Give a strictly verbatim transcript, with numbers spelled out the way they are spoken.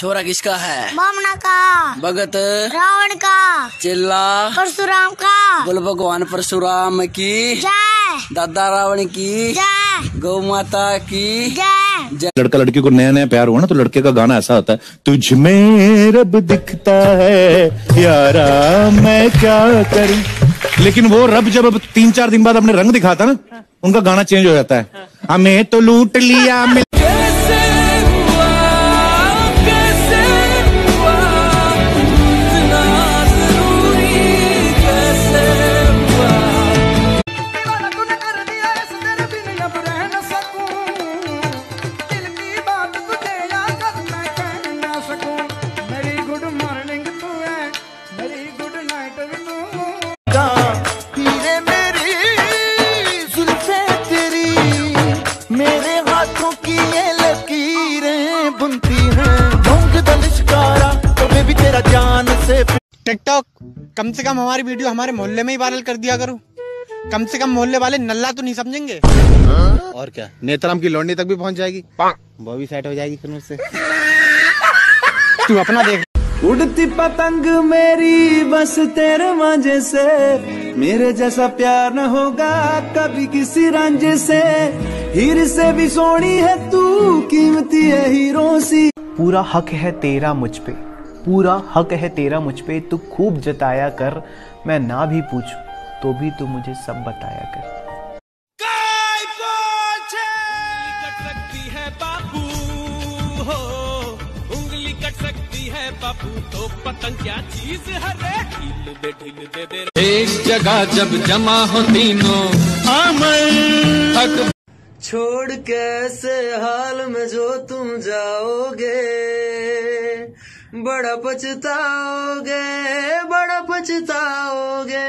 छोरा किसका है? बामना का। भगत रावण का। चेला परशुराम का। बोल भगवान परशुराम की जय। दादा रावण की जय। गौ माता की जय। लड़का लड़की को नया नया प्यार हुआ ना तो लड़के का गाना ऐसा आता है, तुझ में रब दिखता है यारा मैं क्या करूं। लेकिन वो रब जब अब तीन चार दिन बाद अपने रंग दिखाता ना, उनका गाना चेंज हो जाता है। हमें तो लूट लिया टिकटॉक। कम से कम हमारी वीडियो हमारे मोहल्ले में ही वायरल कर दिया करो, कम से कम मोहल्ले वाले नल्ला तो नहीं समझेंगे। हाँ। और क्या, नेताराम की लोंडी तक भी पहुंच जाएगी, वो भी सेट हो जाएगी फिर मुझसे। तू अपना देख। उड़ती पतंग मेरी बस तेरे मांझे से, मेरे जैसा प्यार न होगा कभी किसी रांझे से। हीर से भी सोनी है तू, कीमती है हीरो सी। पूरा हक है तेरा मुझ पे, पूरा हक है तेरा मुझ पे, तू खूब जताया कर। मैं ना भी पूछूं तो भी तू मुझे सब बताया कर। कोई पूछे कट सकती है बाबू हो, उंगली कट सकती है बाबू तो पतंग क्या चीज है रे। ढील दे ढील दे दे। एक जगह जब जमा हो तीनों आमल, छोड़ कैसे हाल में जो तुम जाओगे, बड़ा पछताओगे बड़ा पछताओगे।